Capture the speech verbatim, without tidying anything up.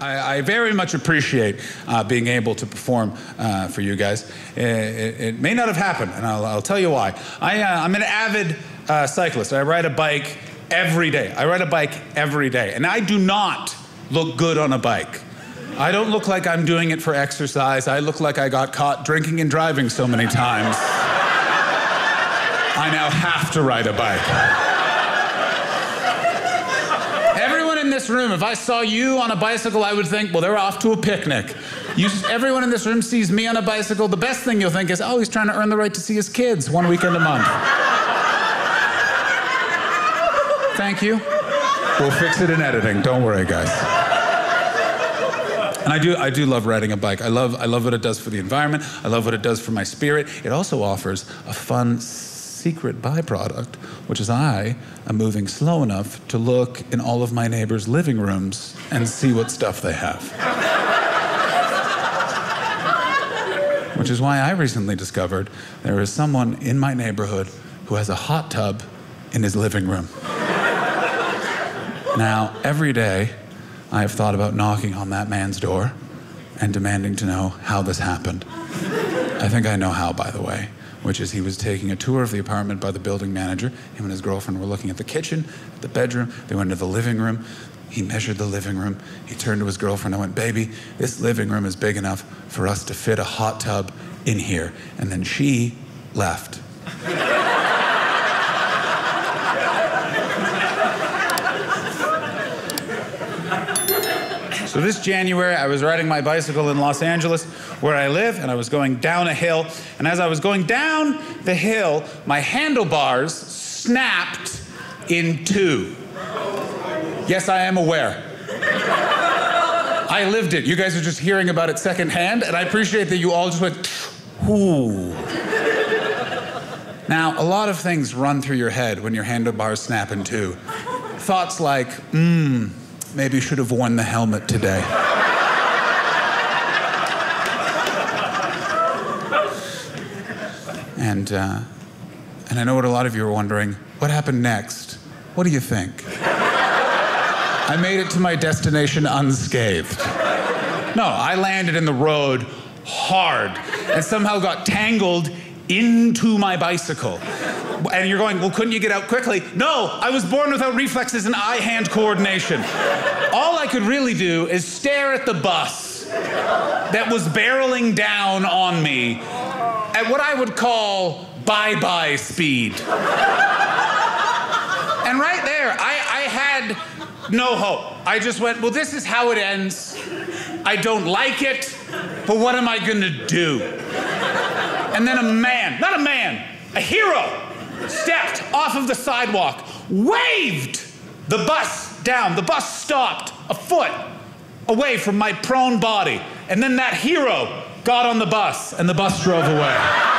I, I very much appreciate uh, being able to perform uh, for you guys. It, it, it may not have happened, and I'll, I'll tell you why. I, uh, I'm an avid uh, cyclist. I ride a bike every day. I ride a bike every day, and I do not look good on a bike. I don't look like I'm doing it for exercise. I look like I got caught drinking and driving so many times. I now have to ride a bike. This room, if I saw you on a bicycle, I would think, well, they're off to a picnic. You, everyone in this room sees me on a bicycle. The best thing you'll think is, oh, he's trying to earn the right to see his kids one weekend a month. Thank you. We'll fix it in editing. Don't worry, guys. And I do, I do love riding a bike. I love, I love what it does for the environment. I love what it does for my spirit. It also offers a fun secret byproduct, which is I am moving slow enough to look in all of my neighbors' living rooms and see what stuff they have. Which is why I recently discovered there is someone in my neighborhood who has a hot tub in his living room. Now, every day, I have thought about knocking on that man's door and demanding to know how this happened. I think I know how, by the way. Which is he was taking a tour of the apartment by the building manager. Him and his girlfriend were looking at the kitchen, the bedroom. They went to the living room. He measured the living room. He turned to his girlfriend and went, baby, this living room is big enough for us to fit a hot tub in here. And then she left. So this January, I was riding my bicycle in Los Angeles, where I live, and I was going down a hill. And as I was going down the hill, my handlebars snapped in two. Yes, I am aware. I lived it. You guys are just hearing about it secondhand, and I appreciate that you all just went, ooh. Now, a lot of things run through your head when your handlebars snap in two. Thoughts like, mmm, maybe you should have worn the helmet today. and, uh, and I know what a lot of you are wondering, what happened next? What do you think? I made it to my destination unscathed. No, I landed in the road hard and somehow got tangled into my bicycle. And you're going, well, couldn't you get out quickly? No, I was born without reflexes and eye-hand coordination. All I could really do is stare at the bus that was barreling down on me at what I would call bye-bye speed. And right there, I, I had no hope. I just went, well, this is how it ends. I don't like it, but what am I gonna do? And then a man, not a man, a hero, stepped off of the sidewalk, waved the bus down. The bus stopped a foot away from my prone body. And then that hero got on the bus, and the bus drove away.